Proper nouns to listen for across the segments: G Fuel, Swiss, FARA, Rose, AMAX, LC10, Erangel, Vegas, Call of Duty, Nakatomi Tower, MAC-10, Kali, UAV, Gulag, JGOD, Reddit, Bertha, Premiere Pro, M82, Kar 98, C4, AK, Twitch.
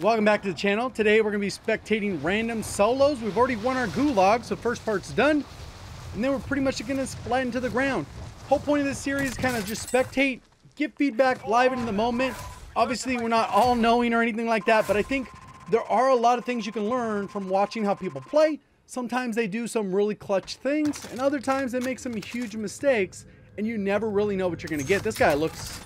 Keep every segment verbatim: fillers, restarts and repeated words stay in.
Welcome back to the channel. Today we're going to be spectating random solos. We've already won our Gulag, so first part's done. And then we're pretty much going to flatten to the ground. Whole point of this series is kind of just spectate, get feedback live into the moment. Obviously we're not all knowing or anything like that, but I think there are a lot of things you can learn from watching how people play. Sometimes they do some really clutch things, and other times they make some huge mistakes, and you never really know what you're going to get. This guy looks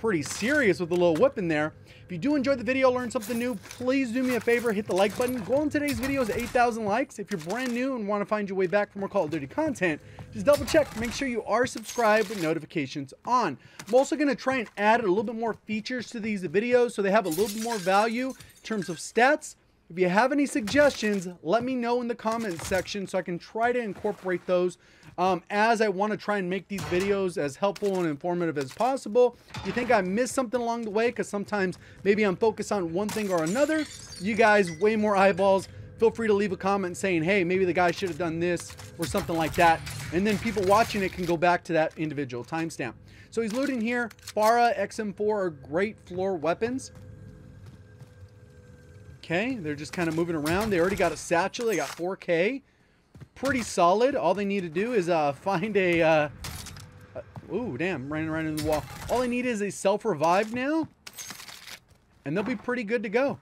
pretty serious with a little whip in there. If you do enjoy the video, learn something new, please do me a favor, hit the like button. Goal in today's video is eight thousand likes. If you're brand new and want to find your way back for more Call of Duty content, just double check, make sure you are subscribed with notifications on. I'm also going to try and add a little bit more features to these videos so they have a little bit more value in terms of stats. If you have any suggestions, let me know in the comments section so I can try to incorporate those um, as I want to try and make these videos as helpful and informative as possible. If you think I missed something along the way, because sometimes maybe I'm focused on one thing or another, you guys, way more eyeballs, feel free to leave a comment saying, hey, maybe the guy should have done this or something like that. And then people watching it can go back to that individual timestamp. So he's looting here. FARA, X M four are great floor weapons. Okay, they're just kind of moving around. They already got a satchel. They got four K. Pretty solid. All they need to do is uh, find a... Uh, uh, ooh, damn. Ran right into the wall. All they need is a self-revive now. And they'll be pretty good to go.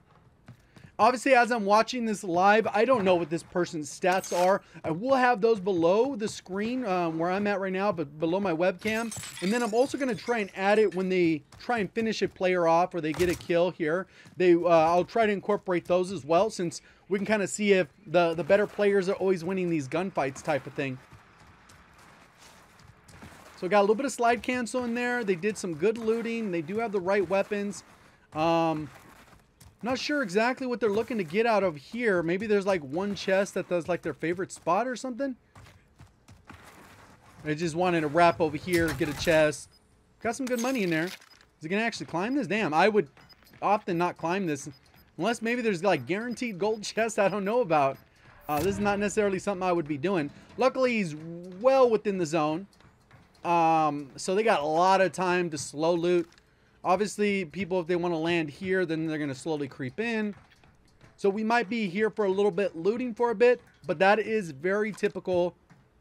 Obviously, as I'm watching this live, I don't know what this person's stats are. I will have those below the screen um, where I'm at right now, but below my webcam. And then I'm also going to try and add it when they try and finish a player off or they get a kill here. They, uh, I'll try to incorporate those as well, since we can kind of see if the, the better players are always winning these gunfights type of thing. So we got a little bit of slide cancel in there. They did some good looting. They do have the right weapons. Um... Not sure exactly what they're looking to get out of here. Maybe there's like one chest that does like their favorite spot or something. I just wanted to wrap over here, get a chest. Got some good money in there. Is he going to actually climb this? Damn, I would often not climb this. Unless maybe there's like guaranteed gold chests I don't know about. Uh, this is not necessarily something I would be doing. Luckily, he's well within the zone. Um, so they got a lot of time to slow loot. Obviously, people, if they want to land here, then they're going to slowly creep in. So we might be here for a little bit, looting for a bit, but that is very typical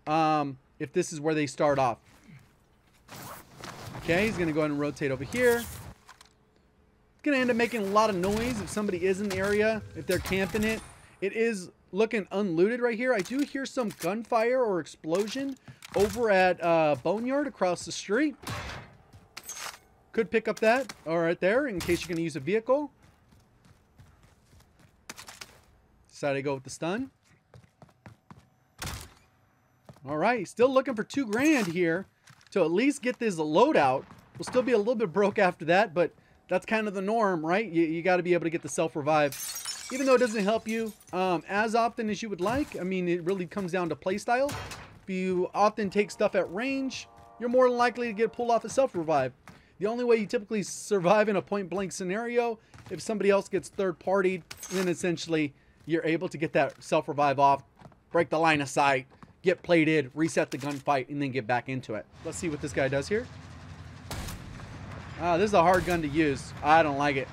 um, if this is where they start off. Okay, he's going to go ahead and rotate over here. It's going to end up making a lot of noise if somebody is in the area, if they're camping it. It is looking unlooted right here. I do hear some gunfire or explosion over at uh, Boneyard across the street. Could pick up that all right there in case you're going to use a vehicle. Decided to go with the stun. All right, still looking for two grand here to at least get this loadout. We'll still be a little bit broke after that, but that's kind of the norm, right? You, you got to be able to get the self-revive. Even though it doesn't help you um, as often as you would like, I mean, it really comes down to playstyle. If you often take stuff at range, you're more likely to get pulled off a self-revive. The only way you typically survive in a point-blank scenario, if somebody else gets third-partied, then essentially you're able to get that self-revive off, break the line of sight, get plated, reset the gunfight, and then get back into it. Let's see what this guy does here. Ah, this is a hard gun to use. I don't like it.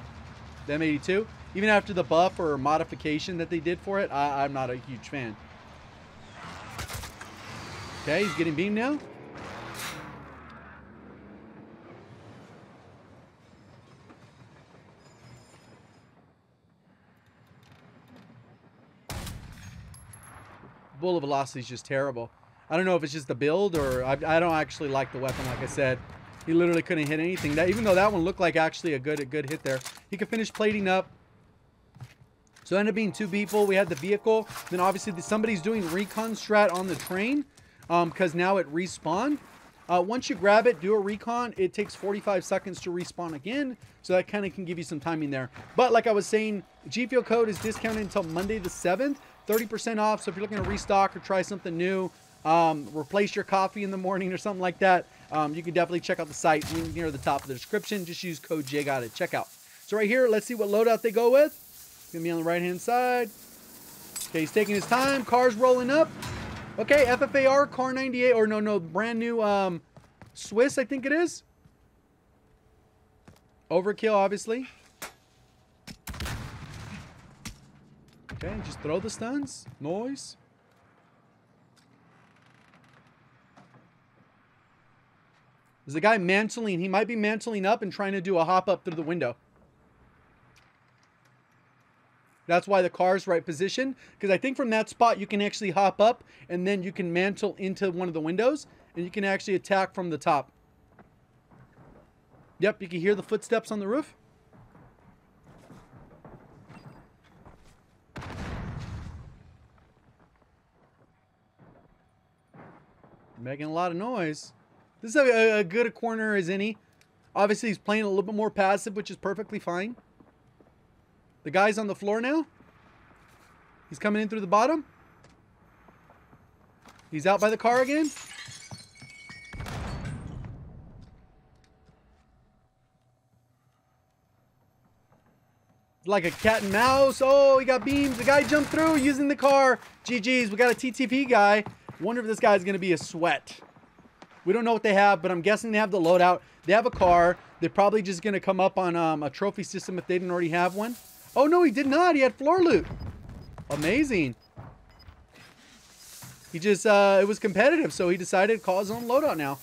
The M eighty-two, even after the buff or modification that they did for it, I, I'm not a huge fan. Okay, he's getting beamed now. Bullet velocity is just terrible. I don't know if it's just the build or I, I don't actually like the weapon. Like I said, he literally couldn't hit anything. That even though that one looked like actually a good a good hit there, he could finish plating up. So it ended up being two people. We had the vehicle. Then obviously the, somebody's doing recon strat on the train because um, now it respawned. Uh, once you grab it, do a recon. It takes forty-five seconds to respawn again. So that kind of can give you some timing there. But like I was saying, G Fuel code is discounted until Monday the seventh. thirty percent off, so if you're looking to restock or try something new, um, replace your coffee in the morning or something like that, um, you can definitely check out the site near the top of the description. Just use code J God at checkout. So right here, let's see what loadout they go with. It's going to be on the right-hand side. Okay, he's taking his time. Car's rolling up. Okay, F F A R, Kar ninety-eight, or no, no, brand new um, Swiss, I think it is. Overkill, obviously. Okay, just throw the stuns. Noise. There's a guy mantling. He might be mantling up and trying to do a hop up through the window. That's why the car's right position, because I think from that spot you can actually hop up and then you can mantle into one of the windows and you can actually attack from the top. Yep, you can hear the footsteps on the roof. Making a lot of noise. This is a, a good a corner as any. Obviously he's playing a little bit more passive, which is perfectly fine. The guy's on the floor now. He's coming in through the bottom. He's out by the car again. Like a cat and mouse. Oh, he got beams. The guy jumped through using the car. G G's, we got a T T P guy. Wonder if this guy's gonna be a sweat. We don't know what they have, but I'm guessing they have the loadout. They have a car. They're probably just gonna come up on um, a trophy system if they didn't already have one. Oh no, he did not. He had floor loot. Amazing. He just, uh, it was competitive, so he decided to call his own loadout now.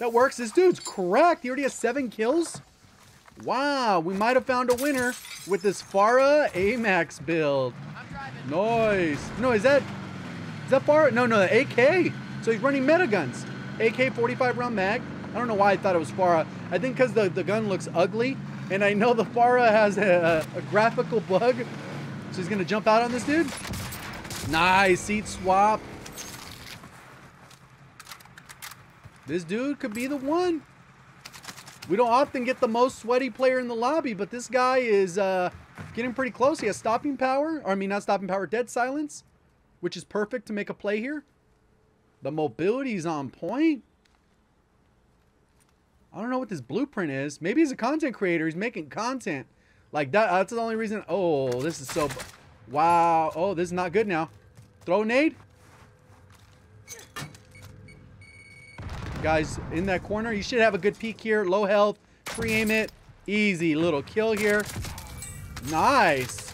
That works. This dude's cracked. He already has seven kills. Wow, we might have found a winner with this FARA AMAX build. I'm driving. Nice. No, is that, is that FARA? No, no, the A K. So he's running metaguns. A K forty-five round mag. I don't know why I thought it was FARA. I think because the, the gun looks ugly, and I know the FARA has a, a graphical bug. So he's gonna jump out on this dude. Nice, seat swap. This dude could be the one. We don't often get the most sweaty player in the lobby, but this guy is uh, getting pretty close. He has stopping power, or I mean not stopping power, dead silence, which is perfect to make a play here. The mobility's on point. I don't know what this blueprint is. Maybe he's a content creator. He's making content. Like that. That's the only reason. Oh, this is so... Wow. Oh, this is not good now. Throw nade. Guys, in that corner. You should have a good peek here. Low health. Free aim it. Easy little kill here. Nice.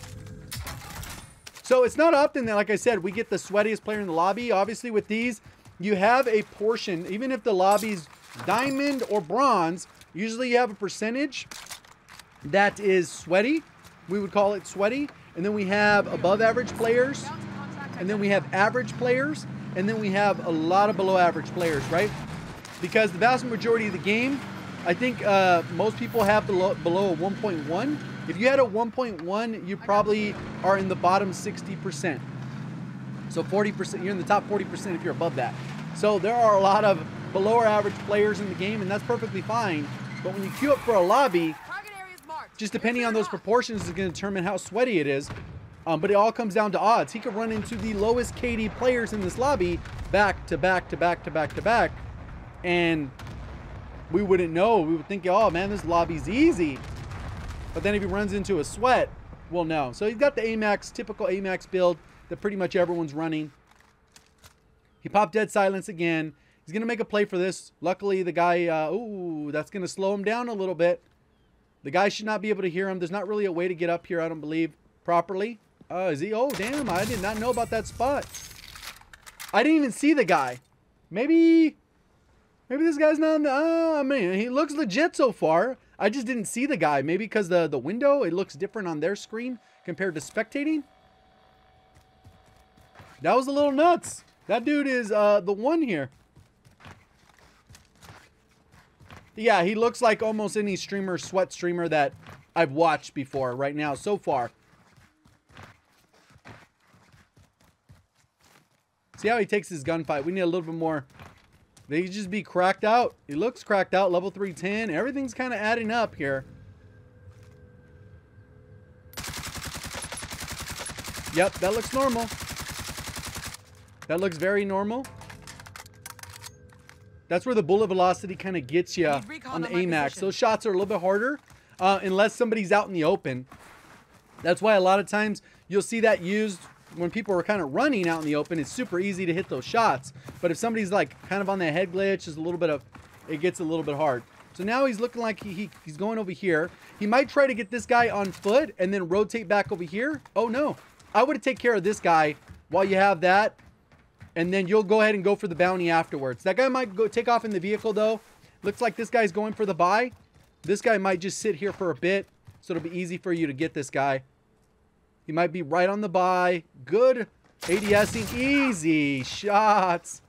So it's not often that, like I said, we get the sweatiest player in the lobby. Obviously, with these, you have a portion. Even if the lobby's diamond or bronze, usually you have a percentage that is sweaty. We would call it sweaty. And then we have above average players. And then we have average players. And then we have a lot of below average players, right? Because the vast majority of the game, I think uh, most people have below, below a one point one. If you had a one point one, you probably are in the bottom sixty percent. So forty percent, you're in the top forty percent if you're above that. So there are a lot of below our average players in the game, and that's perfectly fine. But when you queue up for a lobby, just depending on those proportions is gonna determine how sweaty it is. Um, but it all comes down to odds. He could run into the lowest K D players in this lobby back to back to back to back to back. And we wouldn't know. We would think, oh man, this lobby's easy. But then if he runs into a sweat, we'll know. So he's got the AMAX, typical AMAX build that pretty much everyone's running. He popped dead silence again. He's going to make a play for this. Luckily, the guy, uh, ooh, that's going to slow him down a little bit. The guy should not be able to hear him. There's not really a way to get up here, I don't believe, properly. Uh, is he? Oh, damn, I did not know about that spot. I didn't even see the guy. Maybe, maybe this guy's not, uh, I mean, he looks legit so far. I just didn't see the guy. Maybe because the, the window, it looks different on their screen compared to spectating. That was a little nuts. That dude is uh, the one here. Yeah, he looks like almost any streamer, sweat streamer that I've watched before right now so far. See how he takes his gunfight. We need a little bit more. They could just be cracked out. He looks cracked out. Level three ten. Everything's kind of adding up here. Yep, that looks normal. That looks very normal. That's where the bullet velocity kind of gets you on the AMAX. Those shots are a little bit harder uh, unless somebody's out in the open. That's why a lot of times you'll see that used when people are kind of running out in the open. It's super easy to hit those shots. But if somebody's like kind of on that head glitch, there's a little bit of, it gets a little bit hard. So now he's looking like he, he he's going over here. He might try to get this guy on foot and then rotate back over here. Oh no, I would take care of this guy while you have that, and then you'll go ahead and go for the bounty afterwards. That guy might go take off in the vehicle though. Looks like this guy's going for the buy. This guy might just sit here for a bit, so it'll be easy for you to get this guy. He might be right on the buy. Good ADSing, easy shots.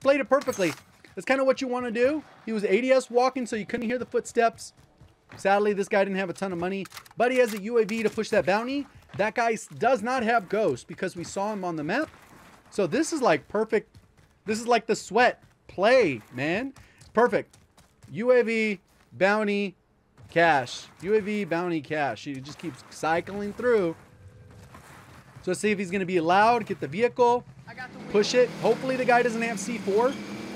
Played it perfectly. That's kind of what you want to do. He was A D S walking, so you couldn't hear the footsteps. Sadly, this guy didn't have a ton of money, but he has a U A V to push that bounty. That guy does not have ghost because we saw him on the map. So this is like perfect. This is like the sweat play, man. Perfect. U A V, bounty, cash. U A V, bounty, cash. He just keeps cycling through. So let's see if he's going to be allowed. Get the vehicle. Push it. Hopefully the guy doesn't have C four.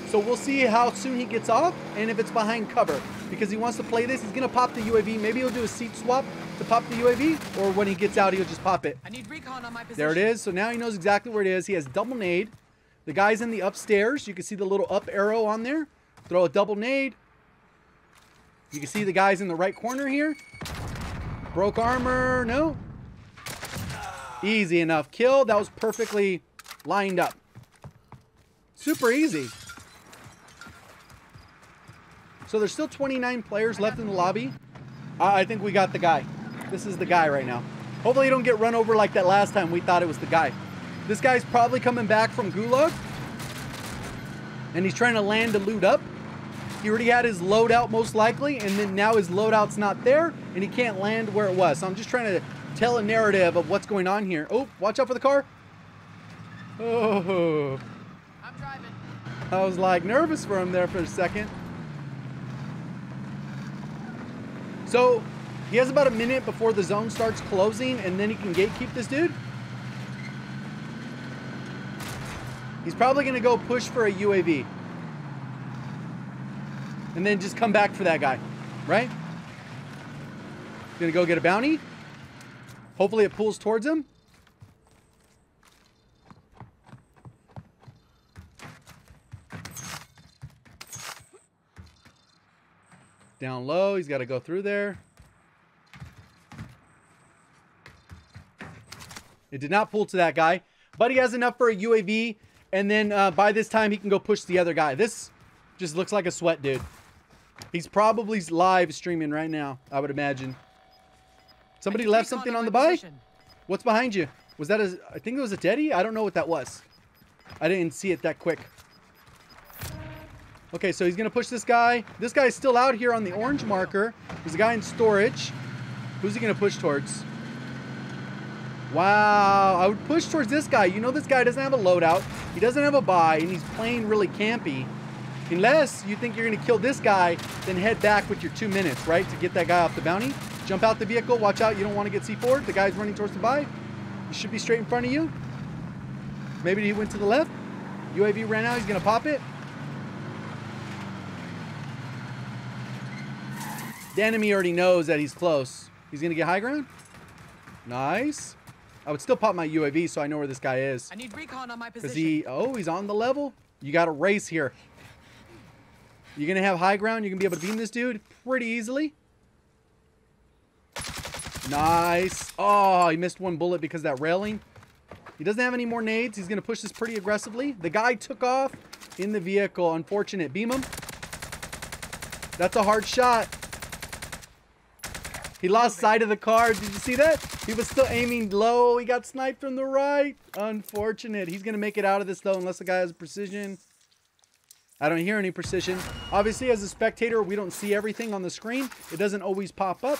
So we'll see how soon he gets off and if it's behind cover, because he wants to play this. He's going to pop the U A V. Maybe he'll do a seat swap to pop the U A V, or when he gets out, he'll just pop it. I need recon on my position. There it is. So now he knows exactly where it is. He has double nade. The guy's in the upstairs. You can see the little up arrow on there. Throw a double nade. You can see the guy's in the right corner here. Broke armor. No. Easy enough kill. That was perfectly lined up. Super easy. So there's still twenty-nine players left in the lobby. I think we got the guy. This is the guy right now. Hopefully you don't get run over like that last time. We thought it was the guy. This guy's probably coming back from Gulag, and he's trying to land to loot up. He already had his loadout most likely, and then now his loadout's not there, and he can't land where it was. So I'm just trying to tell a narrative of what's going on here. Oh, watch out for the car. Oh. I'm driving. I was like nervous for him there for a second. So he has about a minute before the zone starts closing, and then he can gatekeep this dude. He's probably gonna go push for a U A V and then just come back for that guy, right? Gonna go get a bounty. Hopefully it pulls towards him. Down low, he's got to go through there. It did not pull to that guy, but he has enough for a U A V, and then uh, by this time he can go push the other guy. This just looks like a sweat, dude. He's probably live streaming right now, I would imagine. Somebody left something on the bike. What's behind you? Was that a? I think it was a deadie. I don't know what that was. I didn't see it that quick. Okay, so he's gonna push this guy. This guy's still out here on the orange marker. There's a guy in storage. Who's he gonna push towards? Wow, I would push towards this guy. You know this guy doesn't have a loadout. He doesn't have a buy, and he's playing really campy. Unless you think you're gonna kill this guy, then head back with your two minutes, right? To get that guy off the bounty. Jump out the vehicle, watch out. You don't wanna get C four. The guy's running towards the buy. He should be straight in front of you. Maybe he went to the left. U A V ran out, he's gonna pop it. The enemy already knows that he's close. He's gonna get high ground. Nice. I would still pop my U A V so I know where this guy is. I need recon on my position. Cause he, oh, he's on the level. You got a race here. You're gonna have high ground. You're gonna be able to beam this dude pretty easily. Nice. Oh, he missed one bullet because of that railing. He doesn't have any more nades. He's gonna push this pretty aggressively. The guy took off in the vehicle. Unfortunate. Beam him. That's a hard shot. He lost sight of the car. Did you see that? He was still aiming low. He got sniped from the right. Unfortunate. He's going to make it out of this, though, unless the guy has precision. I don't hear any precision. Obviously, as a spectator, we don't see everything on the screen. It doesn't always pop up.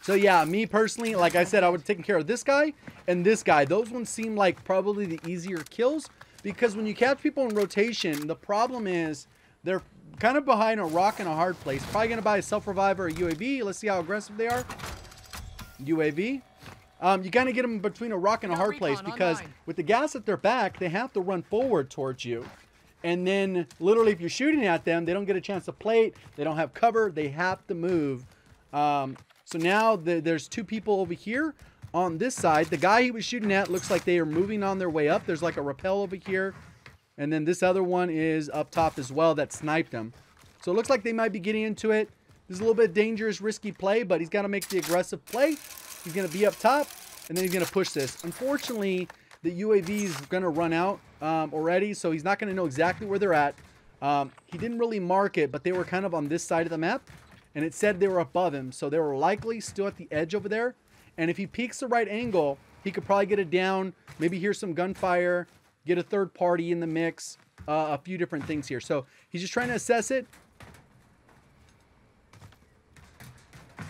So, yeah, me personally, like I said, I would have taken care of this guy and this guy. Those ones seem like probably the easier kills, because when you catch people in rotation, the problem is they're kind of behind a rock and a hard place. Probably gonna buy a self-revive or a U A V. Let's see how aggressive they are. U A V. Um, you kind of get them between a rock and a hard place, because with the gas at their back, they have to run forward towards you. And then literally if you're shooting at them, they don't get a chance to plate. They don't have cover. They have to move. Um, so now the, there's two people over here on this side. The guy he was shooting at looks like they are moving on their way up. There's like a rappel over here. And then this other one is up top as well that sniped him. So it looks like they might be getting into it. This is a little bit dangerous, risky play, but he's got to make the aggressive play. He's going to be up top. and then he's going to push this. Unfortunately, the U A V is going to run out um, already, so he's not going to know exactly where they're at. Um, he didn't really mark it, but they were kind of on this side of the map, and it said they were above him, so they were likely still at the edge over there. And if he peeks the right angle, he could probably get it down, maybe hear some gunfire, get a third party in the mix, uh, a few different things here. So he's just trying to assess it.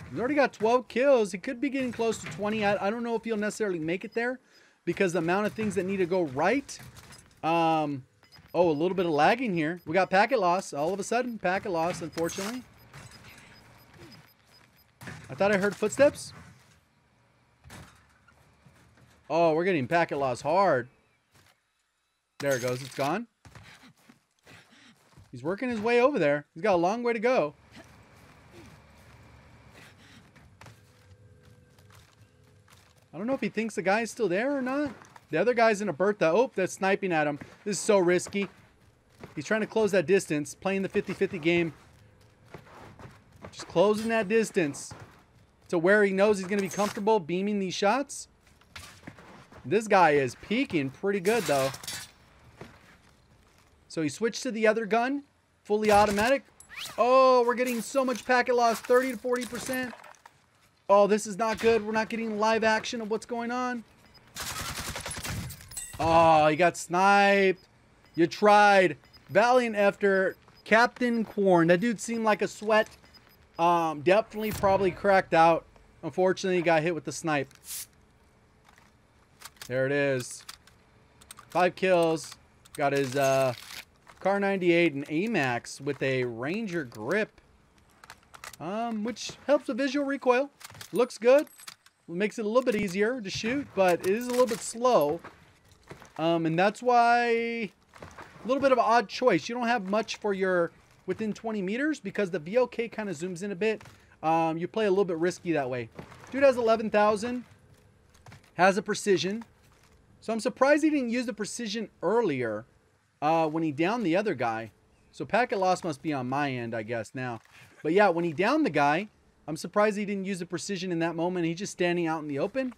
He's already got twelve kills. He could be getting close to twenty. I, I don't know if he'll necessarily make it there because the amount of things that need to go right. Um, oh, a little bit of lagging here. We got packet loss. All of a sudden, packet loss, unfortunately. I thought I heard footsteps. Oh, we're getting packet loss hard. There it goes. It's gone. He's working his way over there. He's got a long way to go. I don't know if he thinks the guy is still there or not. The other guy's in a Bertha. Oh, that's sniping at him. This is so risky. He's trying to close that distance, playing the fifty fifty game. Just closing that distance to where he knows he's going to be comfortable beaming these shots. This guy is peeking pretty good, though. So he switched to the other gun, fully automatic. Oh, we're getting so much packet loss, thirty to forty percent. Oh, this is not good. We're not getting live action of what's going on. Oh, you got sniped. You tried. Valiant after Captain Quorn. That dude seemed like a sweat. Um, definitely probably cracked out. Unfortunately, he got hit with the snipe. There it is. Five kills. Got his uh, Kar ninety-eight and A MAX with a Ranger grip. Um, which helps the visual recoil. Looks good. Makes it a little bit easier to shoot, but it is a little bit slow. Um, and that's why a little bit of an odd choice. You don't have much for your within twenty meters because the V O K kind of zooms in a bit. Um, you play a little bit risky that way. Dude has eleven thousand. Has a precision. So I'm surprised he didn't use the precision earlier uh, when he downed the other guy. So packet loss must be on my end, I guess, now. But yeah, when he downed the guy, I'm surprised he didn't use the precision in that moment. He's just standing out in the open,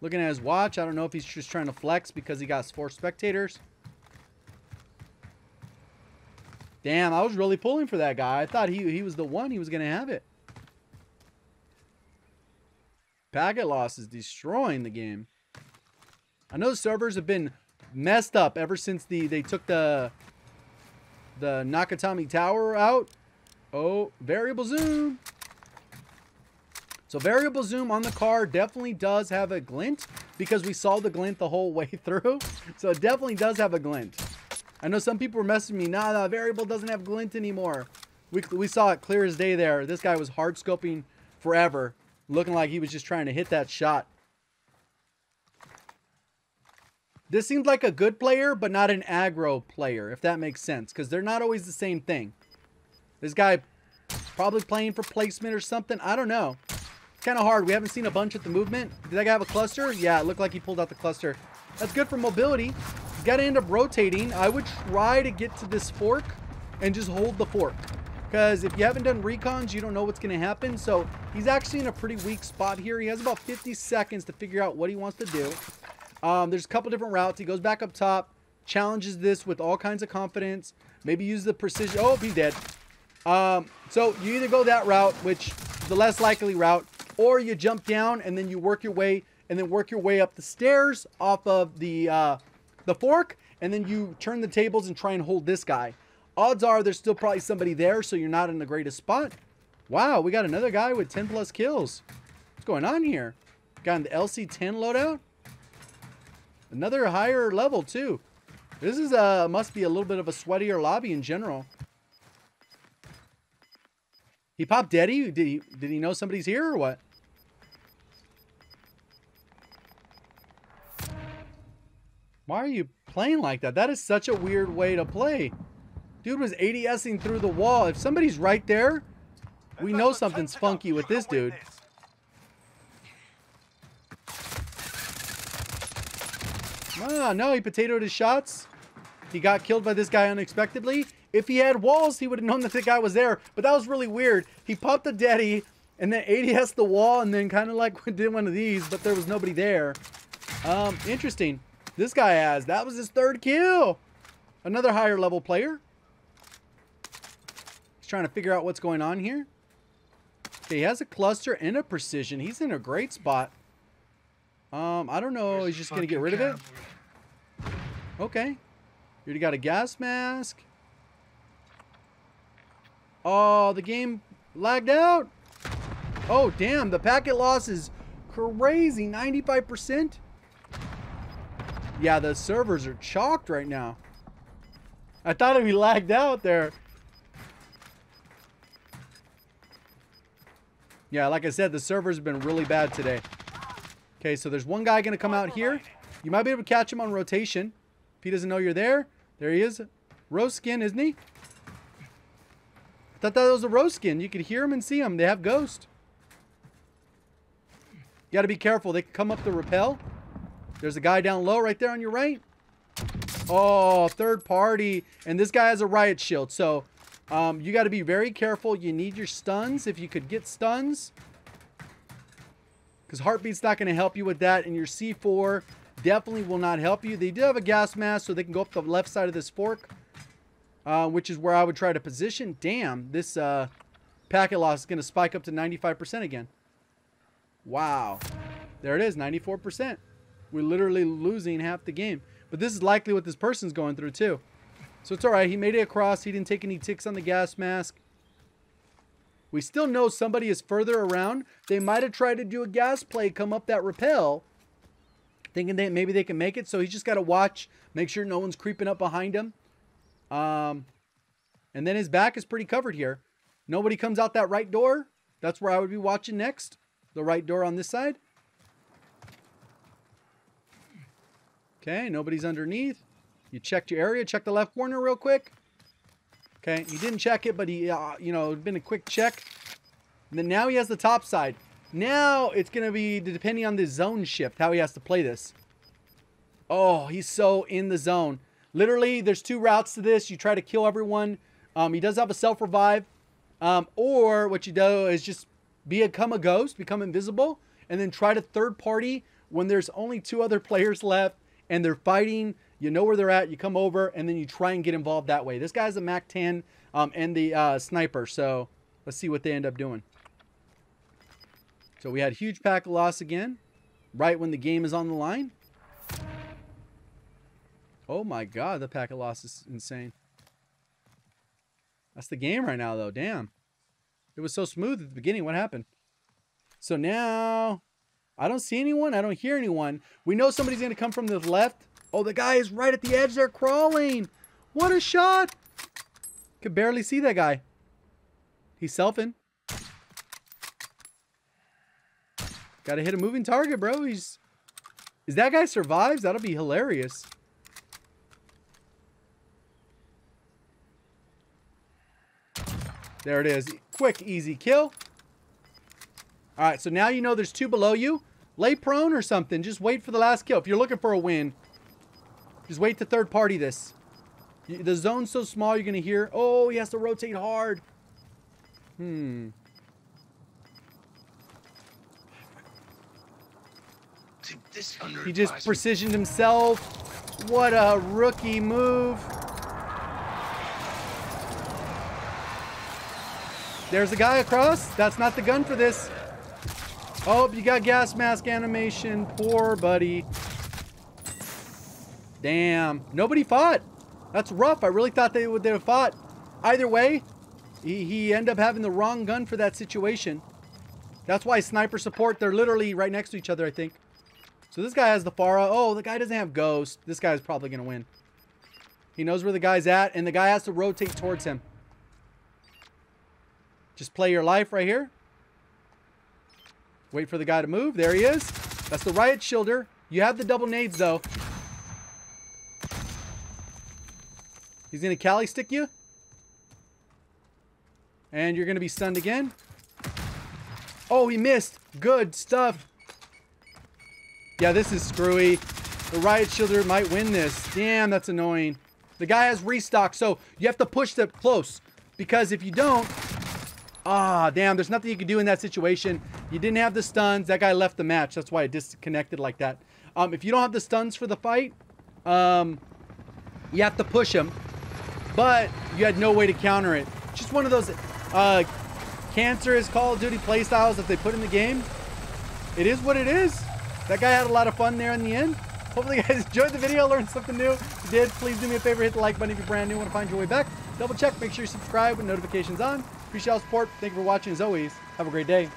looking at his watch. I don't know if he's just trying to flex because he got four spectators. Damn, I was really pulling for that guy. I thought he, he was the one. He was going to have it. Packet loss is destroying the game. I know the servers have been messed up ever since the they took the, the Nakatomi Tower out. Oh, variable zoom. So variable zoom on the car definitely does have a glint because we saw the glint the whole way through. So it definitely does have a glint. I know some people were messaging me, nah, the variable doesn't have glint anymore. We, we saw it clear as day there. This guy was hard scoping forever, looking like he was just trying to hit that shot. This seems like a good player, but not an aggro player, if that makes sense, because they're not always the same thing. This guy probably playing for placement or something. I don't know. It's kind of hard. We haven't seen a bunch of the movement. Did that guy have a cluster? Yeah, it looked like he pulled out the cluster. That's good for mobility. He's got to end up rotating. I would try to get to this fork and just hold the fork. Because if you haven't done recons, you don't know what's going to happen. So he's actually in a pretty weak spot here. He has about fifty seconds to figure out what he wants to do. Um, there's a couple different routes. He goes back up top, challenges this with all kinds of confidence. Maybe use the precision. Oh, he's dead. Um, so you either go that route, which is the less likely route, or you jump down and then you work your way and then work your way up the stairs off of the, uh, the fork. And then you turn the tables and try and hold this guy. Odds are there's still probably somebody there. So you're not in the greatest spot. Wow. We got another guy with ten plus kills. What's going on here? Got in the L C ten loadout. Another higher level too. This is a, must be a little bit of a sweatier lobby in general. He popped Daddy? Did he, did he know somebody's here or what? Why are you playing like that? That is such a weird way to play. Dude was ADSing through the wall. If somebody's right there, we know something's funky with this dude. Ah, no, he potatoed his shots. He got killed by this guy unexpectedly. If he had walls, he would have known that the guy was there. But that was really weird. He popped the daddy, and then A D S the wall, and then kind of like we did one of these, but there was nobody there. Um, interesting. This guy has. That was his third kill. Another higher level player. He's trying to figure out what's going on here. Okay, he has a cluster and a precision. He's in a great spot. Um, I don't know. He's just going to get rid of it. Okay. You already got a gas mask. Oh, the game lagged out. Oh, damn. The packet loss is crazy. ninety-five percent. Yeah, the servers are chalked right now. I thought it'd be lagged out there. Yeah, like I said, the servers have been really bad today. Okay, so there's one guy going to come out here. You might be able to catch him on rotation. If he doesn't know you're there. There he is. Rose skin, isn't he? I thought that was a Rose skin. You could hear him and see him. They have ghost. You got to be careful. They can come up the rappel. There's a guy down low right there on your right. Oh, third party. And this guy has a riot shield. So um, you got to be very careful. You need your stuns if you could get stuns. Because Heartbeat's not going to help you with that. And your C four definitely will not help you. They do have a gas mask, so they can go up the left side of this fork. Uh, which is where I would try to position. Damn, this uh, packet loss is going to spike up to ninety-five percent again. Wow. There it is, ninety-four percent. We're literally losing half the game. But this is likely what this person's going through too. So it's all right. He made it across. He didn't take any ticks on the gas mask. We still know somebody is further around. They might have tried to do a gas play, come up that rappel, thinking that maybe they can make it. So he's just got to watch, make sure no one's creeping up behind him. Um, and then his back is pretty covered here. Nobody comes out that right door. That's where I would be watching next. The right door on this side. Okay, nobody's underneath. You checked your area. Check the left corner real quick. Okay, he didn't check it, but he, uh, you know, it'd been a quick check. And then now he has the top side. Now it's going to be depending on the zone shift, how he has to play this. Oh, he's so in the zone. Literally, there's two routes to this. You try to kill everyone. Um, he does have a self-revive. Um, or what you do is just become a ghost, become invisible, and then try to third party when there's only two other players left and they're fighting. You know where they're at. You come over, and then you try and get involved that way. This guy's a mac ten um, and the uh, sniper, so let's see what they end up doing. So we had huge pack loss again, right when the game is on the line. Oh my god, the packet loss is insane. That's the game right now, though. Damn. It was so smooth at the beginning. What happened? So now, I don't see anyone. I don't hear anyone. We know somebody's going to come from the left. Oh, the guy is right at the edge there crawling. What a shot. Could barely see that guy. He's selfing. Got to hit a moving target, bro. He's... If that guy survives, that'll be hilarious. There it is. Quick, easy kill. All right, so now you know there's two below you. Lay prone or something. Just wait for the last kill. If you're looking for a win, just wait to third party this. The zone's so small, you're going to hear, oh, he has to rotate hard. Hmm. He just precisioned himself. What a rookie move. There's a guy across. That's not the gun for this. Oh, you got gas mask animation. Poor buddy. Damn. Nobody fought. That's rough. I really thought they would have fought. Either way, he, he ended up having the wrong gun for that situation. That's why sniper support, they're literally right next to each other, I think. So this guy has the FARA. Oh, the guy doesn't have ghost. This guy's probably going to win. He knows where the guy's at, and the guy has to rotate towards him. Just play your life right here. Wait for the guy to move. There he is. That's the riot shielder. You have the double nades, though. He's going to Kali stick you. And you're going to be stunned again. Oh, he missed. Good stuff. Yeah, this is screwy. The riot shielder might win this. Damn, that's annoying. The guy has restock, so you have to push them close. Because if you don't... Ah, damn, there's nothing you can do in that situation. You didn't have the stuns. That guy left the match. That's why it disconnected like that. Um, if you don't have the stuns for the fight, um, you have to push him. But you had no way to counter it. Just one of those uh, cancerous Call of Duty playstyles that they put in the game. It is what it is. That guy had a lot of fun there in the end. Hopefully you guys enjoyed the video, learned something new. If you did, please do me a favor, hit the like button if you're brand new, want to find your way back. Double check, make sure you subscribe with notifications on. Appreciate all support. Thank you for watching as always. Have a great day.